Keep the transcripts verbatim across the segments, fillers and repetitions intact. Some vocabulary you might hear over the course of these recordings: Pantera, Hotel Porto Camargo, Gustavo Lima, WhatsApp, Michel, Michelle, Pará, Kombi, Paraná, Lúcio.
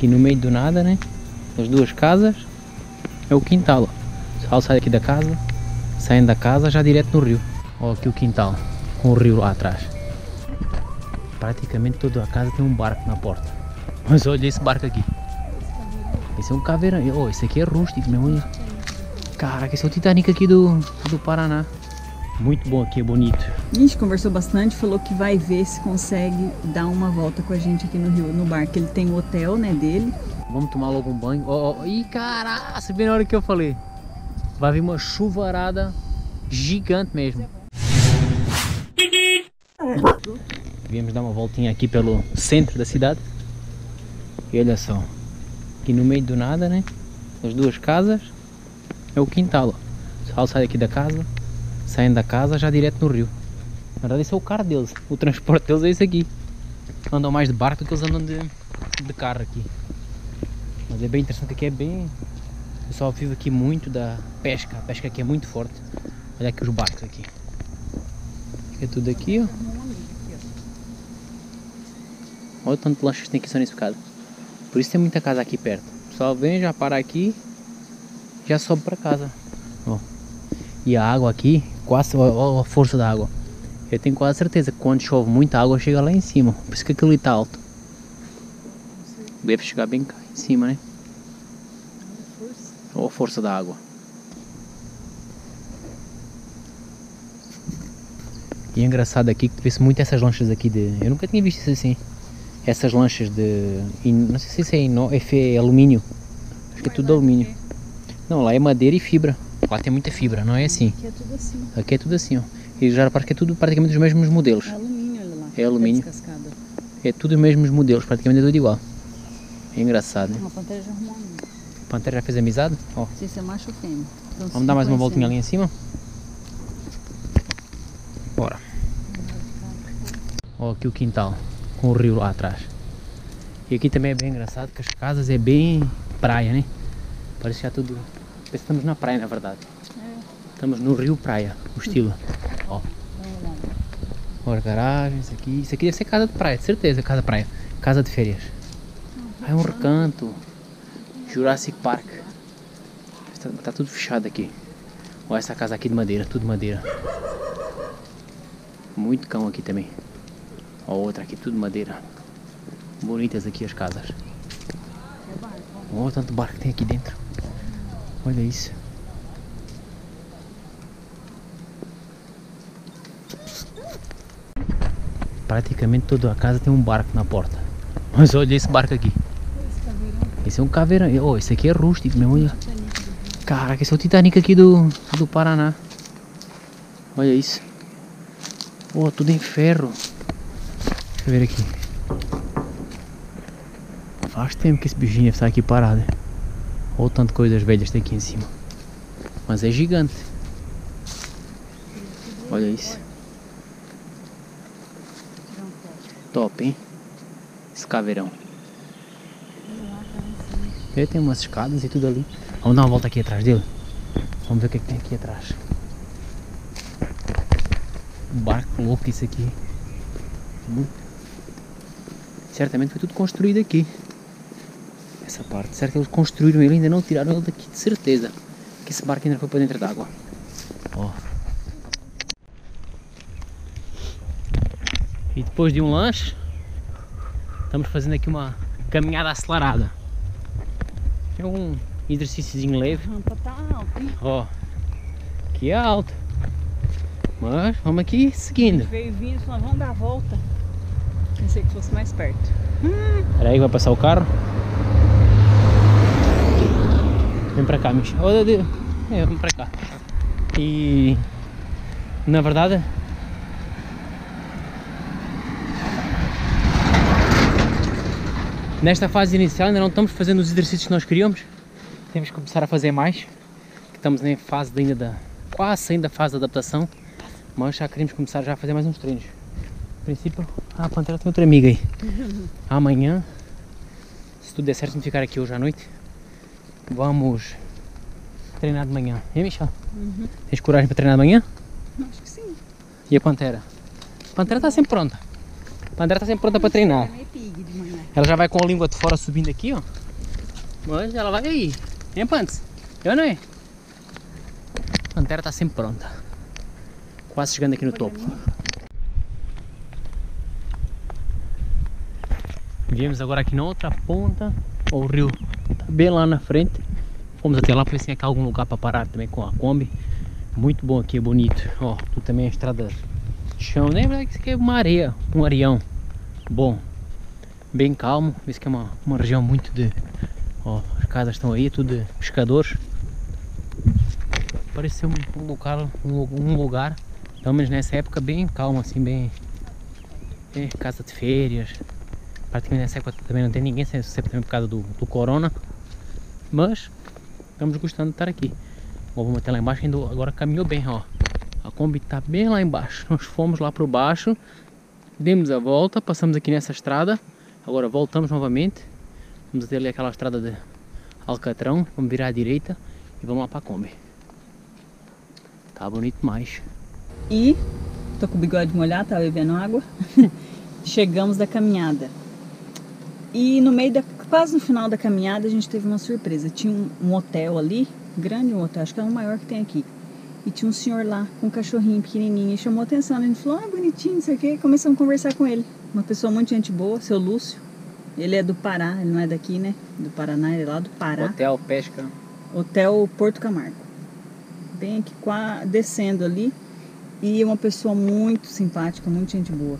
aqui no meio do nada, né? As duas casas é o quintal. O pessoal sai aqui da casa, saem da casa já direto no rio. Olha aqui o quintal, com o rio lá atrás. Praticamente toda a casa tem um barco na porta. Mas olha esse barco aqui. Esse é um caveirão. Oh, esse aqui é rústico mesmo. Caraca, esse é o Titanic aqui do, do Paraná. Muito bom aqui, é bonito. A gente conversou bastante, falou que vai ver se consegue dar uma volta com a gente aqui no rio, no barco. Ele tem o hotel, né, dele. Vamos tomar logo um banho. Oh, oh. Ih, caraca, bem na hora que eu falei. Vai vir uma chuvarada gigante mesmo. Viemos dar uma voltinha aqui pelo centro da cidade. E olha só. Aqui no meio do nada, né? As duas casas é o quintal. O pessoal sai daqui da casa, saem da casa já direto no rio. Na verdade esse é o carro deles. O transporte deles é esse aqui. Andam mais de barco do que eles andam de, de carro aqui. Mas é bem interessante aqui, é bem... O pessoal vive aqui muito da pesca. A pesca aqui é muito forte. Olha aqui os barcos aqui. É tudo aqui, ó. Olha o tanto de lanchas que tem aqui só nesse bocado. Por isso tem muita casa aqui perto. O pessoal vem, já para aqui, já sobe para casa. Ó. E a água aqui, quase, olha a força da água. Eu tenho quase certeza que quando chove muita água chega lá em cima. Por isso que aquilo ali está alto. Deve chegar bem cá em cima, né? Olha a força da água. E é engraçado aqui que vê-se muito essas lanchas aqui de... Eu nunca tinha visto isso assim. Essas lanchas de... não sei se é, ino, é alumínio. Acho que é tudo alumínio. Não, lá é madeira e fibra. Lá tem muita fibra, não é assim? Aqui é tudo assim. Aqui é tudo assim, ó. E já parece que é tudo praticamente os mesmos modelos. É alumínio, olha lá. É alumínio. É tudo os mesmos modelos, praticamente é tudo igual. É engraçado, né? A Pantera já arrumou amigo. A Pantera já fez amizade? Ó. Se isso é macho ou fêmea. Vamos dar mais uma voltinha ali em cima? Bora. Ó, aqui o quintal. Com o rio lá atrás. E aqui também é bem engraçado que as casas é bem praia, né? Parece que já tudo... Parece que estamos na praia, na verdade. É. Estamos no rio praia, o estilo. Ó. Olha, garagem, isso aqui. Isso aqui deve ser casa de praia, de certeza, casa de praia. Casa de férias. Ah, é um recanto. Jurassic Park. Está, está tudo fechado aqui. Olha essa casa aqui de madeira, tudo madeira. Muito cão aqui também. A outra aqui, tudo madeira. Bonitas aqui as casas. Olha o tanto barco que tem aqui dentro. Olha isso. Praticamente toda a casa tem um barco na porta. Mas olha esse barco aqui. Esse é um caveirão. Oh, esse aqui é rústico mesmo, olha. Caraca, esse é o Titanic aqui do, do Paraná. Olha isso. Oh, tudo em ferro. Deixa eu ver aqui. Faz tempo que esse bichinho está aqui parado. Olha o tanto de coisas velhas tem aqui em cima. Mas é gigante. Olha isso. Top, hein? Esse caveirão. Ele tem umas escadas e tudo ali. Vamos dar uma volta aqui atrás dele. Vamos ver o que é que tem aqui atrás. Um barco louco isso aqui. Muito. Certamente foi tudo construído aqui. Essa parte, certo que eles construíram ele, ainda não tiraram ele daqui, de certeza. Que esse barco ainda foi para dentro d'água. Ó. E depois de um lanche, estamos fazendo aqui uma caminhada acelerada. É um exercíciozinho leve. A rampa tá alta, hein? Ó. Aqui é alto. Mas vamos aqui seguindo. A gente veio vindo, nós vamos dar a volta. Pensei que fosse mais perto. Hum. Peraí, vai passar o carro. Vem pra cá, Michel. Oh, é, vem pra cá. E... na verdade... nesta fase inicial ainda não estamos fazendo os exercícios que nós queríamos. Temos que começar a fazer mais. Estamos em fase ainda da... quase ainda fase de adaptação. Mas já queremos começar já a fazer mais uns treinos. No princípio... Ah, a Pantera tem outra amiga aí. Amanhã, se tudo der certo, vamos ficar aqui hoje à noite. Vamos treinar de manhã. É, Michel? Uhum. Tens coragem para treinar de manhã? Acho que sim. E a Pantera? A Pantera está sempre pronta. A Pantera está sempre pronta para treinar. É meio pig de manhã. Ela já vai com a língua de fora subindo aqui, ó. Mas ela vai aí. Hein, Pantera? Eu não é? A Pantera está sempre pronta. Quase chegando aqui no topo. Viemos agora aqui na outra ponta. O rio está bem lá na frente. Fomos até lá para ver se tem aqui algum lugar para parar também com a Kombi. Muito bom aqui, é bonito. Ó, aqui também é estrada de chão. Nem é que isso aqui é uma areia, um areião. Bom, bem calmo. Isso que é uma, uma região muito de... Ó, as casas estão aí, tudo de pescadores. Pareceu um, um local, um, um lugar, pelo menos nessa época, bem calmo, assim, bem... É, casa de férias. Praticamente nessa época também não tem ninguém, sempre também por causa do, do corona. Mas estamos gostando de estar aqui. Bom, vamos até lá embaixo, ainda agora caminhou bem, ó. A Kombi está bem lá embaixo. Nós fomos lá para baixo, demos a volta, passamos aqui nessa estrada. Agora voltamos novamente. Vamos até ali aquela estrada de Alcatrão. Vamos virar à direita e vamos lá para a Kombi. Tá bonito demais. E tô com o bigode molhado, tava bebendo água. Chegamos da caminhada. E no meio da, quase no final da caminhada, a gente teve uma surpresa. Tinha um, um hotel ali, grande um hotel, acho que é o maior que tem aqui. E tinha um senhor lá com um cachorrinho pequenininho e chamou atenção. A gente falou, ah, bonitinho, não sei o que. Começamos a conversar com ele. Uma pessoa muito gente boa, seu Lúcio. Ele é do Pará, ele não é daqui, né? Do Paraná, ele é lá do Pará. Hotel Pesca. Hotel Porto Camargo. Bem aqui, descendo ali. E uma pessoa muito simpática, muito gente boa.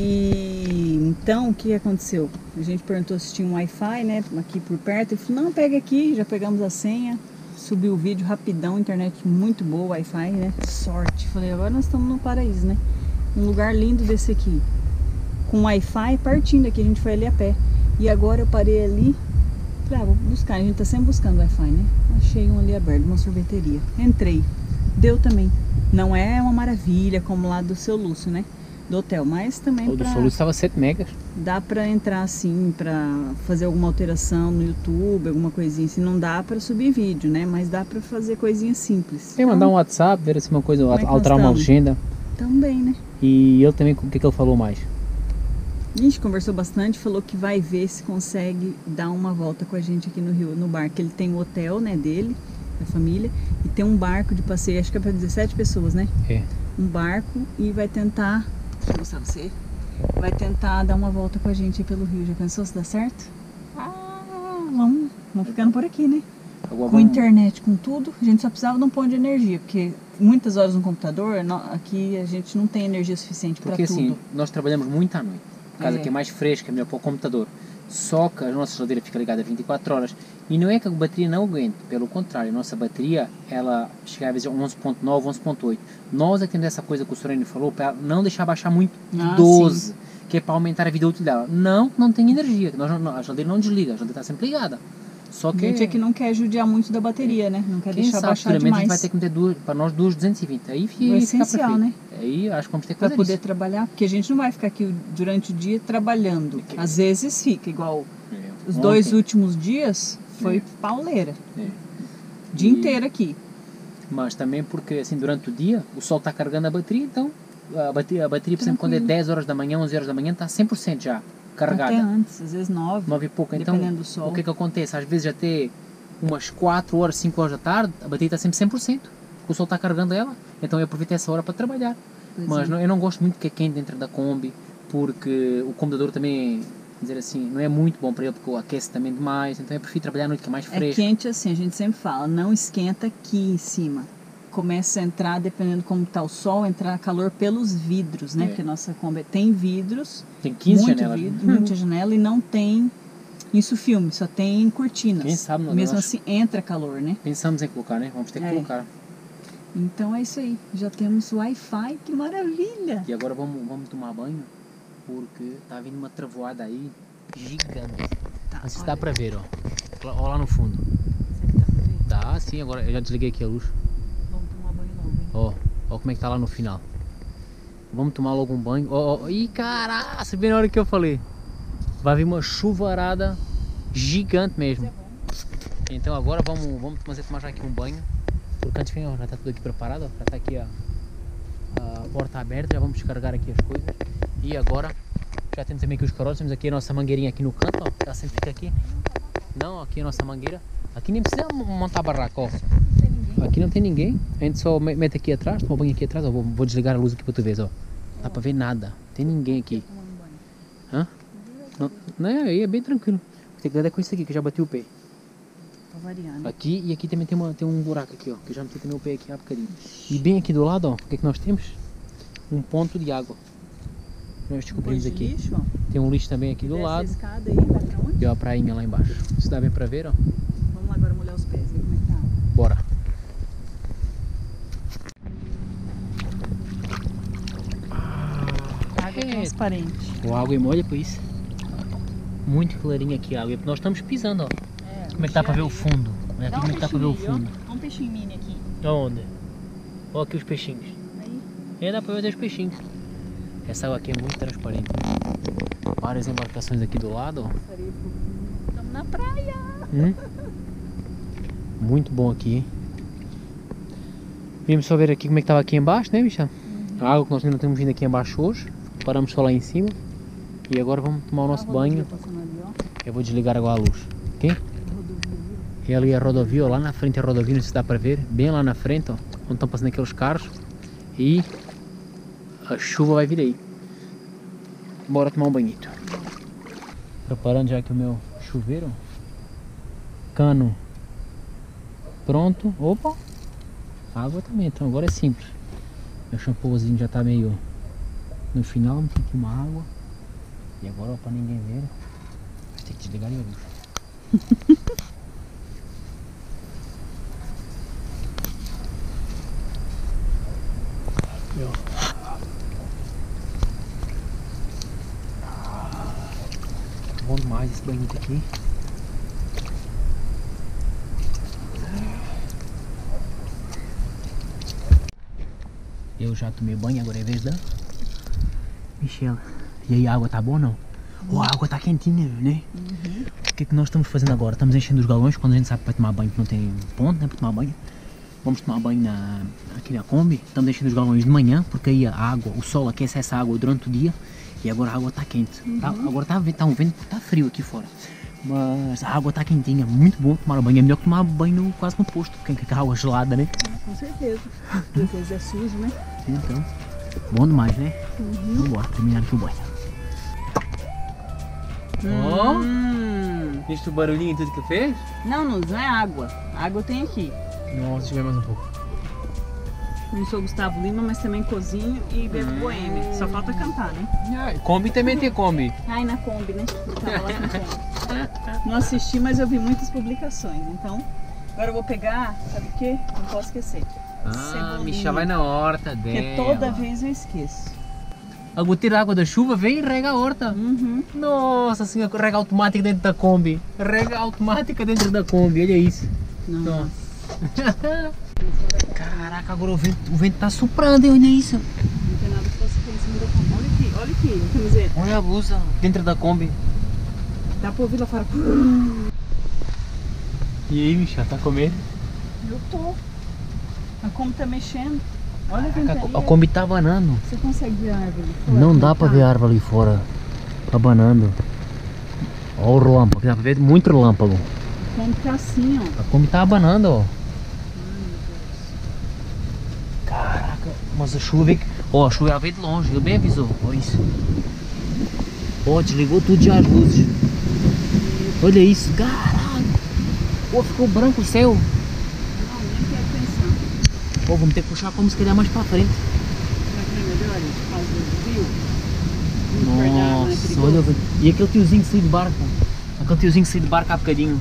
E então o que aconteceu? A gente perguntou se tinha um Wi-Fi, né, aqui por perto. Ele falou, não, pega aqui, já pegamos a senha. Subiu o vídeo rapidão, internet muito boa, Wi-Fi, né, sorte. Falei, agora nós estamos num paraíso, né, um lugar lindo desse aqui. Com Wi-Fi partindo aqui, a gente foi ali a pé. E agora eu parei ali, falei, ah, vou buscar, a gente tá sempre buscando Wi-Fi, né. Achei um ali aberto, uma sorveteria. Entrei, deu também. Não é uma maravilha como lá do seu Lúcio, né, do hotel, mas também o do Solus estava sete megas. Dá para entrar assim, para fazer alguma alteração no YouTube, alguma coisinha assim. Não dá para subir vídeo, né? Mas dá para fazer coisinhas simples. Tem então, mandar um WhatsApp, ver se uma coisa, é alterar uma agenda. Também, né? E ele também, o que que ele falou mais? A gente conversou bastante, falou que vai ver se consegue dar uma volta com a gente aqui no Rio, no barco. Ele tem o um hotel, né, dele, da família, e tem um barco de passeio, acho que é para dezessete pessoas, né? É. Um barco e vai tentar... Gustavo, você vai tentar dar uma volta com a gente aí pelo rio. Já pensou se dá certo? Ah, vamos, vamos ficando por aqui, né? Com internet, com tudo. A gente só precisava de um ponto de energia, porque muitas horas no computador, aqui a gente não tem energia suficiente para tudo. Porque assim, nós trabalhamos muito à noite. A casa aqui é mais fresca, é melhor para o computador. Só que a nossa geladeira fica ligada vinte e quatro horas. E não é que a bateria não aguente, pelo contrário, a nossa bateria, ela chega às vezes a onze ponto nove, onze ponto oito. Nós é que temos essa coisa que o Soreno falou, para não deixar baixar muito, ah, doze, sim, que é para aumentar a vida útil dela. Não, não tem energia, nós, não, a geladeira não desliga, a geladeira está sempre ligada. Só que... A gente é que não quer judiar muito da bateria, é, né? Não quer quem deixar sabe, baixar demais. A gente vai ter que meter duas, para nós duas duzentos e vinte. Aí fica essencial, né? Aí acho que vamos ter que fazer para poder isso. Trabalhar, porque a gente não vai ficar aqui durante o dia trabalhando. É que... Às vezes fica igual. É. Os ontem, dois últimos dias foi é. pauleira. É. Dia e... inteiro aqui. Mas também porque assim durante o dia o sol está carregando a bateria, então a bateria, a bateria por exemplo, quando é dez horas da manhã, onze horas da manhã está cem por cento já. Carregada. Até antes, às vezes nove, nove e pouco, então do sol. O que que acontece? Às vezes até umas quatro horas, cinco horas da tarde, a bateria está sempre cem por cento, o sol está carregando ela, então eu aproveito essa hora para trabalhar. Pois mas é. não, eu não gosto muito que é quente dentro da Kombi, porque o computador também, dizer assim, não é muito bom para ele, porque aquece também demais, então eu prefiro trabalhar à noite que é mais fresco. É quente assim, a gente sempre fala, não esquenta aqui em cima. Começa a entrar, dependendo como está o sol, entrar calor pelos vidros, né? É. Porque a nossa Kombi tem vidros, tem quinze janelas, vidro, muita janela, e não tem isso filme, só tem cortinas. Quem sabe, não mesmo nós... assim entra calor, né? Pensamos em colocar, né? Vamos ter que é. colocar. Então é isso aí, já temos Wi-Fi, que maravilha! E agora vamos, vamos tomar banho, porque tá vindo uma trevoada aí gigante. Tá, mas isso dá para ver, ó. Olha lá no fundo. Dá, tá, sim. Agora eu já desliguei aqui a luz. Ó, oh, oh, como é que tá lá no final. Vamos tomar logo um banho. Ó, oh, oh. Ih, caraca, bem na hora que eu falei. Vai vir uma chuvarada gigante mesmo. É então agora vamos, vamos fazer tomar já aqui um banho. Porque antes, ó, já tá tudo aqui preparado, ó, já tá aqui a, a porta aberta, já vamos descarregar aqui as coisas. E agora ficar atento também que os corotes, temos aqui a nossa mangueirinha aqui no canto, ó, ela sempre fica aqui. Não, aqui é a nossa mangueira. Aqui nem precisa montar barraca, ó. Aqui não tem ninguém, a gente só mete aqui atrás, toma banho aqui atrás, ó, vou, vou desligar a luz aqui pra tu ver, ó. Dá pra ver nada, não tem ninguém aqui. Hã? Não, não, aí é bem tranquilo. Tem que cuidar com isso aqui, que eu já bati o pé. Tá variando. Aqui e aqui também tem, uma, tem um buraco aqui, ó, que eu já meti também o pé aqui há bocadinho. E bem aqui do lado, ó, o que é que nós temos? Um ponto de água. Nós descobrimos um aqui. Lixo, tem um lixo também aqui do lado. Essa escada aí, vai pra onde? E ó, a prainha lá embaixo. Se dá bem pra ver, ó. Vamos lá agora molhar os pés, ver como é que tá. Bora. É transparente. O água é molha, por isso. Muito clarinha aqui a água. Nós estamos pisando, ó. É, como é que dá pra ver o fundo? Olha aqui como é que dá pra ver o fundo. Olha um peixinho mini aqui. Onde? Olha aqui os peixinhos. Aí. É, dá pra ver os peixinhos. Essa água aqui é muito transparente. Várias embarcações aqui do lado, ó. Estamos na praia. Hum? Muito bom aqui, hein? Vimos só ver aqui como é que estava aqui embaixo, né, Michel? Uhum. A água que nós ainda temos vindo aqui embaixo hoje. Paramos só lá em cima e agora vamos tomar o nosso ah, banho. Eu vou desligar agora a luz, ok? E ali a rodovia, ó, lá na frente a rodovia, não sei se dá para ver, bem lá na frente, ó, onde estão passando aqueles carros, e a chuva vai vir aí. Bora tomar um banhito. Preparando já aqui o meu chuveiro, cano pronto, opa, água também, então agora é simples. Meu shampoozinho já está meio... No final vamos ter aqui uma água. E agora, ó, pra ninguém ver, vai ter que desligar a luz. Bom demais esse banho aqui. Eu já tomei banho, agora é vez da Michelle, e aí a água tá boa ou não? Uhum. Oh, a água tá quentinha, né? Uhum. O que é que nós estamos fazendo agora? Estamos enchendo os galões, quando a gente sabe para tomar banho que não tem ponto, né, para tomar banho. Vamos tomar banho na, aqui na Kombi, estamos enchendo os galões de manhã, porque aí a água, o sol aquece essa água durante o dia, e agora a água tá quente. Uhum. Tá, agora tá, tá um vento, tá frio aqui fora, mas a água tá quentinha, muito bom tomar banho, é melhor que tomar banho no, quase no posto, porque a água é gelada, né? Com certeza, às vezes é sujo, né? Então. Bom demais, né? Uhum. Vamos embora, terminar aqui o banho. Hum. Oh, visto o barulhinho e tudo que fez? Não, não, não é água. A água tem aqui. Nossa, deixa eu ver mais um pouco. Não sou Gustavo Lima, mas também cozinho e bebo hum. boêmio. Só falta cantar, né? Ah, Kombi também tem Kombi. Ai, na Kombi, né? Eu tava lá com Kombi. Não assisti, mas eu vi muitas publicações. Então, agora eu vou pegar, sabe o quê? Não posso esquecer. Ah, Michel vai na horta dela. Porque toda vez eu esqueço. A goteira d'água da chuva vem e rega a horta. Uhum. Nossa senhora, rega automática dentro da Kombi. Rega automática dentro da Kombi, olha isso. Nossa. Caraca, agora o vento, o vento tá soprando, hein? Olha isso. Não tem nada que você tem em cima da Kombi. Olha aqui, olha aqui, a camiseta. Olha a blusa dentro da Kombi. Dá pra ouvir lá fora. E aí, Michel, tá com medo? Eu tô. A Kombi tá mexendo. Olha que a, a Kombi tá abanando. Você consegue ver a árvore ali fora? Não dá pra ver a árvore ali fora. Tá abanando. Olha o relâmpago. Dá pra ver muito relâmpago. A Kombi tá assim, ó. A Kombi tá abanando, ó. Ai, meu Deus. Caraca. Mas a chuva veio... Ó, a chuva veio de longe. Eu bem avisou. Olha isso. Ó, desligou tudo já as luzes. Olha isso. Caralho. Ó, ficou branco o céu. Pô, vamos ter que puxar como se calhar mais pra frente. Será que é melhor a gente fazer o desvio? Nossa, olha o vento. E aquele tiozinho que saiu de barco. Aquele tiozinho que saiu de barco há bocadinho.